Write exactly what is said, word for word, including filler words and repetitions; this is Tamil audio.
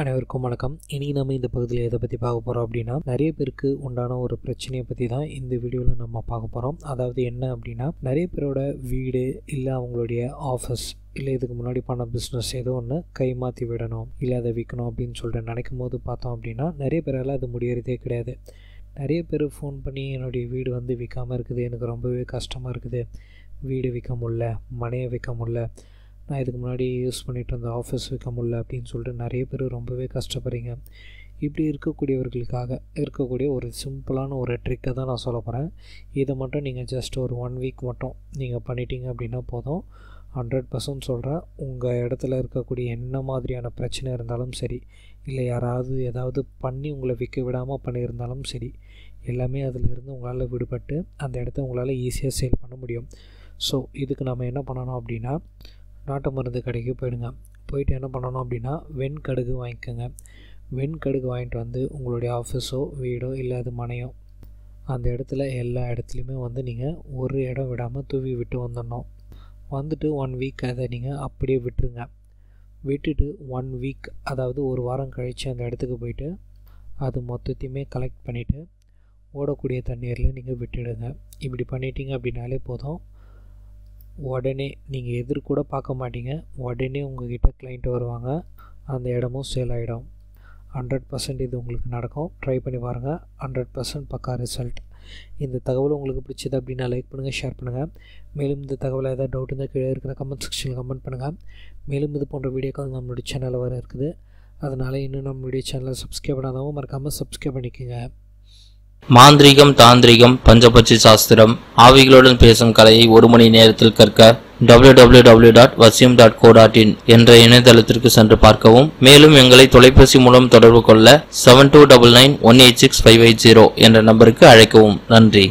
அனைவருக்கும் வணக்கம். இனி நம்ம இந்த பகுதியில் எதை பற்றி பார்க்க போகிறோம் அப்படின்னா, நிறைய பேருக்கு உண்டான ஒரு பிரச்சனையை பற்றி தான் இந்த வீடியோவில் நம்ம பார்க்க போகிறோம். அதாவது என்ன அப்படின்னா, நிறைய பேரோட வீடு இல்லை, அவங்களுடைய ஆஃபீஸ் இல்லை, இதுக்கு முன்னாடி பண்ண பிஸ்னஸ் ஏதோ ஒன்று கை மாற்றி விடணும் இல்லை அதை விற்கணும் அப்படின்னு சொல்லிட்டு நினைக்கும் போது பார்த்தோம் அப்படின்னா, நிறைய பேரால் அது முடியறதே கிடையாது. நிறைய பேர் ஃபோன் பண்ணி என்னுடைய வீடு வந்து விற்காமல் இருக்குது, எனக்கு ரொம்பவே கஷ்டமாக இருக்குது, வீடு விற்க முடில, மனையை விற்க முடில, நான் இதுக்கு முன்னாடி யூஸ் பண்ணிகிட்டு இருந்த ஆஃபீஸ் வைக்க முடியல அப்படின்னு சொல்லிட்டு நிறைய பேர் ரொம்பவே கஷ்டப்படுறீங்க. இப்படி இருக்கக்கூடியவர்களுக்காக இருக்கக்கூடிய ஒரு சிம்பிளான ஒரு ட்ரிக்கை தான் நான் சொல்ல போகிறேன். இதை மட்டும் நீங்கள் ஜஸ்ட் ஒரு ஒன் வீக் மட்டும் நீங்கள் பண்ணிட்டீங்க அப்படின்னா போதும். ஹண்ட்ரட் பர்சன்ட் சொல்கிறேன், உங்கள் இடத்துல இருக்கக்கூடிய என்ன மாதிரியான பிரச்சனை இருந்தாலும் சரி, இல்லை யாராவது ஏதாவது பண்ணி உங்களை விற்க விடாமல் பண்ணியிருந்தாலும் சரி, எல்லாமே அதிலிருந்து உங்களால் விடுபட்டு அந்த இடத்த உங்களால் ஈஸியாக சேல் பண்ண முடியும். ஸோ இதுக்கு நம்ம என்ன பண்ணணும் அப்படின்னா, நாட்டு மருந்து கடைக்கு போயிடுங்க. போயிட்டு என்ன பண்ணணும் அப்படின்னா, வெண்கடுகு வாங்கிக்கோங்க. வெண்கடுகு வாங்கிட்டு வந்து உங்களுடைய ஆஃபீஸோ வீடோ இல்லை அது மனையோ அந்த இடத்துல எல்லா இடத்துலையுமே வந்து நீங்கள் ஒரு இடம் விடாமல் தூவி விட்டு வந்துடணும். வந்துட்டு ஒன் வீக் அதை நீங்கள் அப்படியே விட்டுருங்க. விட்டுட்டு ஒன் வீக் அதாவது ஒரு வாரம் கழித்து அந்த இடத்துக்கு போயிட்டு அது மொத்தத்தையுமே கலெக்ட் பண்ணிவிட்டு ஓடக்கூடிய தண்ணீரில் நீங்கள் விட்டுடுங்க. இப்படி பண்ணிட்டீங்க அப்படின்னாலே போதும். உடனே நீங்கள் எதிர்கூட பார்க்க மாட்டீங்க, உடனே உங்கள்கிட்ட கிளைண்ட் வருவாங்க, அந்த இடமும் சேல் ஆகிடும். ஹண்ட்ரட் பர்சன்ட் இது உங்களுக்கு நடக்கும். ட்ரை பண்ணி பாருங்கள், ஹண்ட்ரட் பர்சன்ட் பக்கா ரிசல்ட். இந்த தகவல் உங்களுக்கு பிடிச்சது அப்படின்னா லைக் பண்ணுங்கள், ஷேர் பண்ணுங்கள். மேலும் இந்த தகவலை ஏதாவது டவுட் இருந்தால் கீழே இருக்கிற கமெண்ட் செக்ஷனில் கமெண்ட் பண்ணுங்கள். மேலும் இது போன்ற வீடியோக்கள் நம்மளுடைய சேனலில் வர இருக்குது. அதனால் இன்னும் நம்மளுடைய சேனலை சப்ஸ்கிரைப் பண்ணாதவங்க மறக்காமல் சப்ஸ்கிரைப் பண்ணிக்கோங்க. மாந்திரிகம், தாந்திரிகம், பஞ்சபட்சி சாஸ்திரம், ஆவிகளுடன் பேசும் கலையை ஒரு மணி நேரத்தில் கற்க W W W dot Vasiyam dot co dot in என்ற இணையதளத்திற்கு சென்று பார்க்கவும். மேலும் எங்களை தொலைபேசி மூலம் தொடர்பு கொள்ள seven two double nine one eight six five eight zero என்ற நம்பருக்கு அழைக்கவும். நன்றி.